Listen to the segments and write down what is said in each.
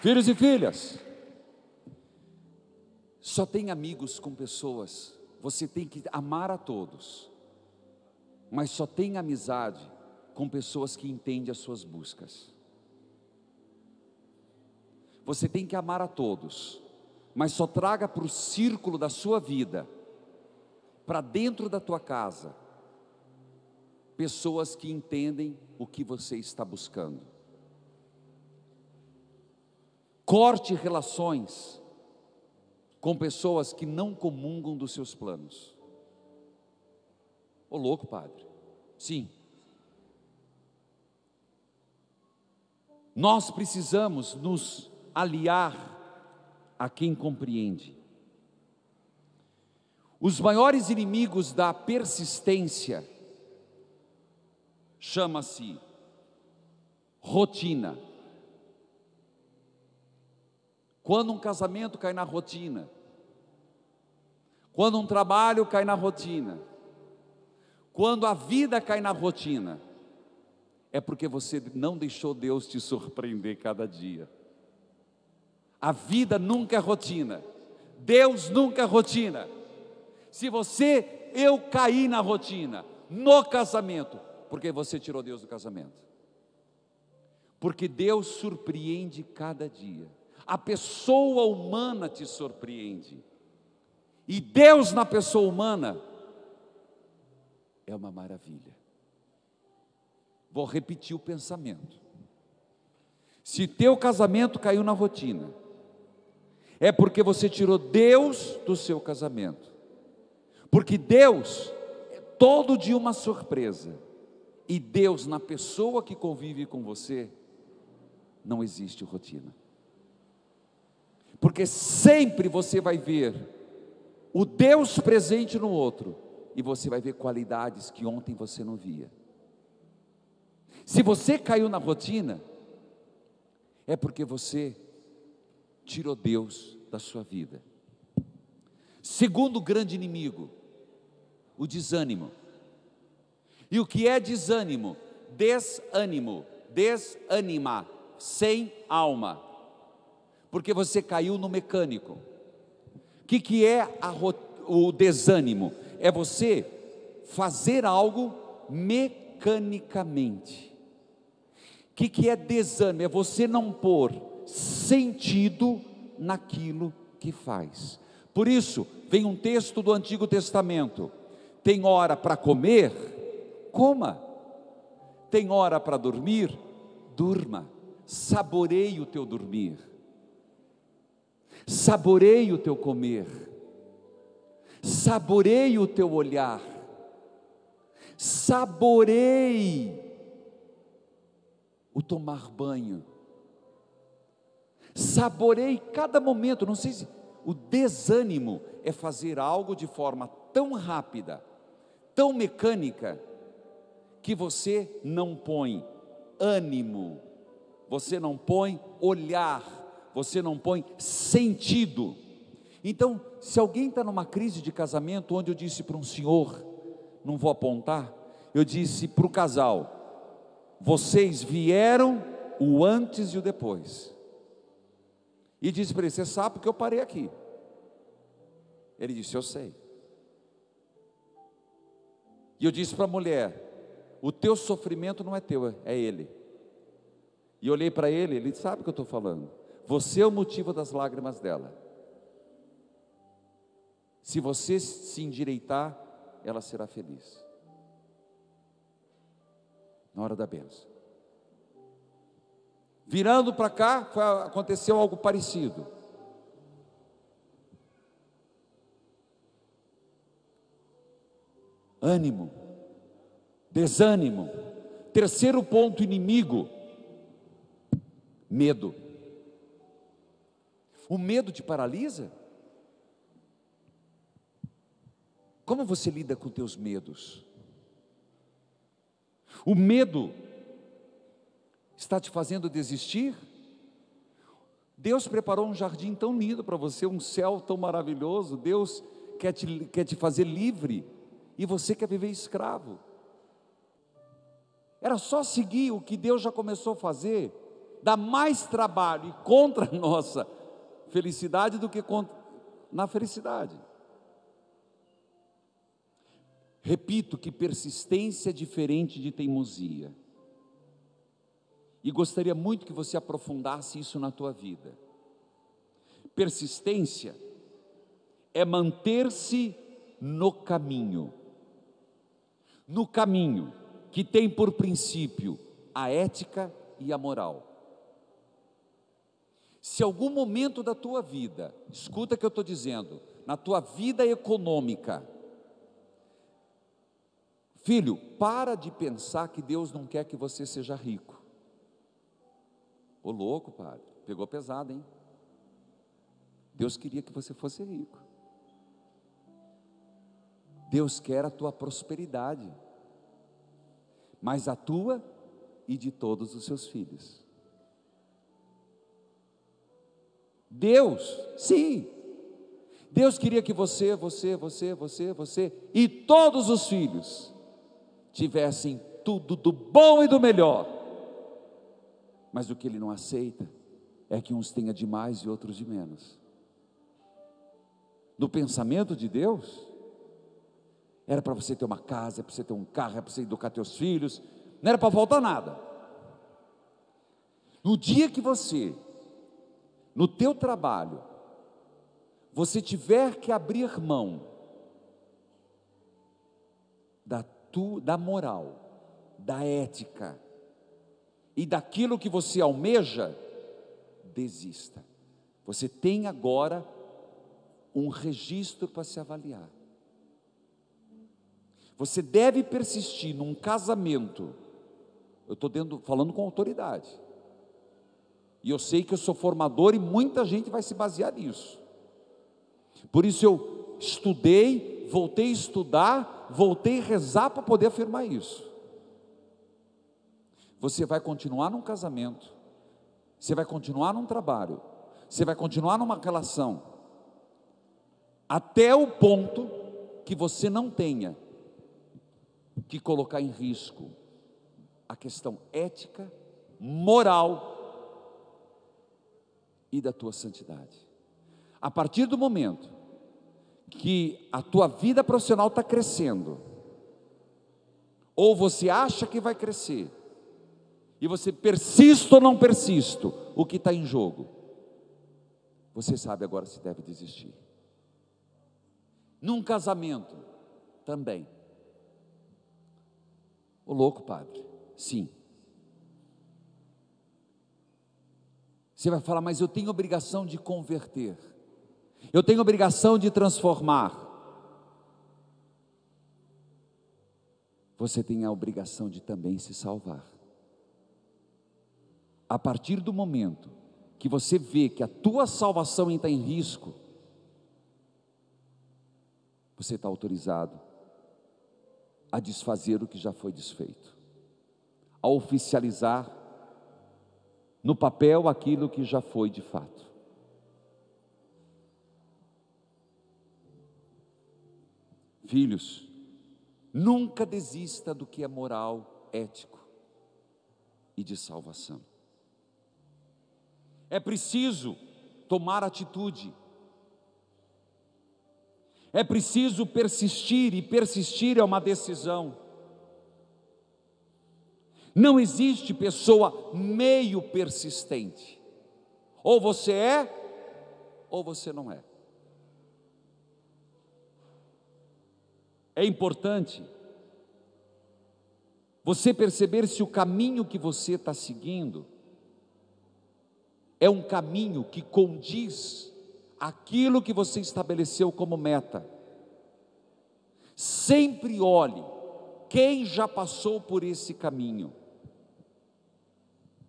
Filhos e filhas, só tem amigos com pessoas, você tem que amar a todos, mas só tem amizade com pessoas que entendem as suas buscas. Você tem que amar a todos, mas só traga para o círculo da sua vida, para dentro da tua casa, pessoas que entendem o que você está buscando. Corte relações com pessoas que não comungam dos seus planos. Ô louco, padre. Sim. Nós precisamos nos aliar a quem compreende. Os maiores inimigos da persistência chama-se rotina. Quando um casamento cai na rotina, quando um trabalho cai na rotina, quando a vida cai na rotina, é porque você não deixou Deus te surpreender cada dia. A vida nunca é rotina, Deus nunca é rotina. Se você, eu caí na rotina, no casamento, porque você tirou Deus do casamento. Porque Deus surpreende cada dia. A pessoa humana te surpreende, e Deus na pessoa humana é uma maravilha. Vou repetir o pensamento: se teu casamento caiu na rotina, é porque você tirou Deus do seu casamento, porque Deus é todo dia uma surpresa, e Deus na pessoa que convive com você, não existe rotina. Porque sempre você vai ver o Deus presente no outro, e você vai ver qualidades que ontem você não via. Se você caiu na rotina, é porque você tirou Deus da sua vida. Segundo grande inimigo, o desânimo. E o que é desânimo? Desânimo, desânima, sem alma. Porque você caiu no mecânico. O que é o desânimo? É você fazer algo mecanicamente. O que é desânimo? É você não pôr sentido naquilo que faz. Por isso, vem um texto do Antigo Testamento: tem hora para comer? Coma. Tem hora para dormir? Durma. Saboreie o teu dormir. Saboreie o teu comer, saboreie o teu olhar, saboreie o tomar banho, saboreie cada momento. Não sei se o desânimo é fazer algo de forma tão rápida, tão mecânica, que você não põe ânimo, você não põe olhar, você não põe sentido. Então, se alguém está numa crise de casamento, onde eu disse para um senhor, não vou apontar, eu disse para o casal: vocês vieram o antes e o depois. E disse para ele: você sabe porque eu parei aqui? Ele disse: eu sei. E eu disse para a mulher: o teu sofrimento não é teu, é ele. E eu olhei para ele, ele sabe o que eu estou falando. Você é o motivo das lágrimas dela. Se você se endireitar, ela será feliz. Na hora da bênção. Virando para cá, aconteceu algo parecido. Ânimo, desânimo. Terceiro ponto inimigo: medo. O medo te paralisa? Como você lida com teus medos? O medo está te fazendo desistir? Deus preparou um jardim tão lindo para você, um céu tão maravilhoso. Deus quer te fazer livre, e você quer viver escravo. Era só seguir o que Deus já começou a fazer, dá mais trabalho e contra a nossa felicidade do que na felicidade. Repito que persistência é diferente de teimosia. E gostaria muito que você aprofundasse isso na tua vida. Persistência é manter-se no caminho. No caminho que tem por princípio a ética e a moral. Se algum momento da tua vida, escuta o que eu estou dizendo, na tua vida econômica, filho, para de pensar que Deus não quer que você seja rico. Ô louco, padre, pegou pesado, hein? Deus queria que você fosse rico. Deus quer a tua prosperidade, mas a tua e de todos os seus filhos. Deus, sim, Deus queria que você e todos os filhos tivessem tudo do bom e do melhor, mas o que Ele não aceita é que uns tenha de mais e outros de menos. No pensamento de Deus, era para você ter uma casa, para você ter um carro, para você educar teus filhos, não era para faltar nada. No dia que você, no teu trabalho, você tiver que abrir mão da moral, da ética e daquilo que você almeja, desista. Você tem agora um registro para se avaliar. Você deve persistir num casamento. Eu estou falando com autoridade, e eu sei que eu sou formador e muita gente vai se basear nisso. Por isso eu estudei, voltei a estudar, voltei a rezar para poder afirmar isso. Você vai continuar num casamento, você vai continuar num trabalho, você vai continuar numa relação, até o ponto que você não tenha que colocar em risco a questão ética, moral e da tua santidade. A partir do momento que a tua vida profissional está crescendo, ou você acha que vai crescer, e você persiste ou não persiste, o que está em jogo? Você sabe agora se deve desistir. Num casamento também. Ô louco, padre, sim. Você vai falar, mas eu tenho obrigação de converter, eu tenho obrigação de transformar. Você tem a obrigação de também se salvar. A partir do momento que você vê que a tua salvação está em risco, você está autorizado a desfazer o que já foi desfeito, a oficializar no papel aquilo que já foi de fato. Filhos, nunca desista do que é moral, ético e de salvação. É preciso tomar atitude, é preciso persistir, e persistir é uma decisão. Não existe pessoa meio persistente. Ou você é, ou você não é. É importante você perceber se o caminho que você está seguindo é um caminho que condiz aquilo que você estabeleceu como meta. Sempre olhe quem já passou por esse caminho.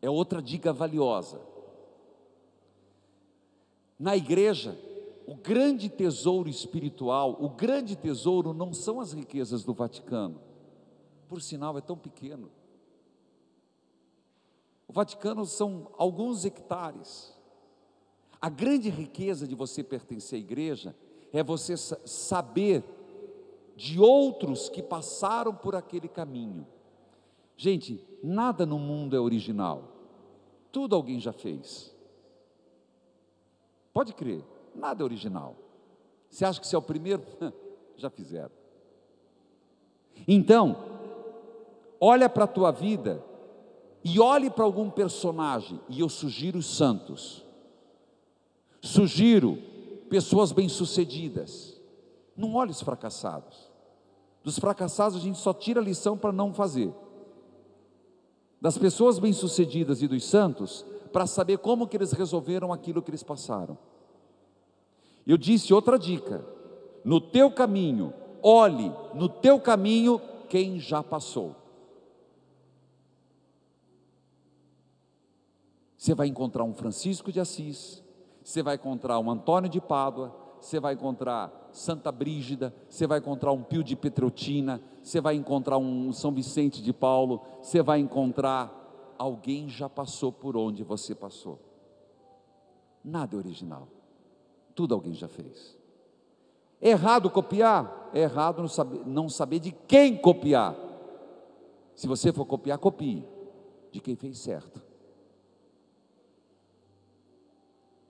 É outra dica valiosa. Na igreja, o grande tesouro espiritual, o grande tesouro não são as riquezas do Vaticano. Por sinal, é tão pequeno. O Vaticano são alguns hectares. A grande riqueza de você pertencer à igreja é você saber de outros que passaram por aquele caminho. Gente, nada no mundo é original. Tudo alguém já fez. Pode crer, nada é original. Você acha que você é o primeiro? Já fizeram. Então, olha para a tua vida e olhe para algum personagem. E eu sugiro os santos. Sugiro pessoas bem-sucedidas. Não olhe os fracassados. Dos fracassados a gente só tira a lição para não fazer. Das pessoas bem-sucedidas e dos santos, para saber como que eles resolveram aquilo que eles passaram. Eu disse outra dica: no teu caminho, olhe no teu caminho quem já passou. Você vai encontrar um Francisco de Assis, você vai encontrar um Antônio de Pádua, você vai encontrar Santa Brígida, você vai encontrar um Pio de Petrotina, você vai encontrar um São Vicente de Paulo, você vai encontrar alguém já passou por onde você passou. Nada é original. Tudo alguém já fez. É errado copiar? É errado não saber de quem copiar. Se você for copiar, copie de quem fez certo.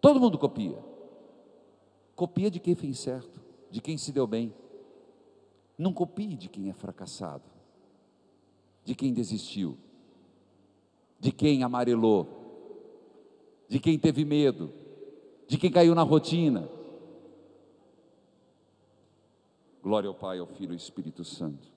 Todo mundo copia. Copia de quem fez certo, de quem se deu bem. Não copie de quem é fracassado, de quem desistiu, de quem amarelou, de quem teve medo, de quem caiu na rotina. Glória ao Pai, ao Filho e ao Espírito Santo.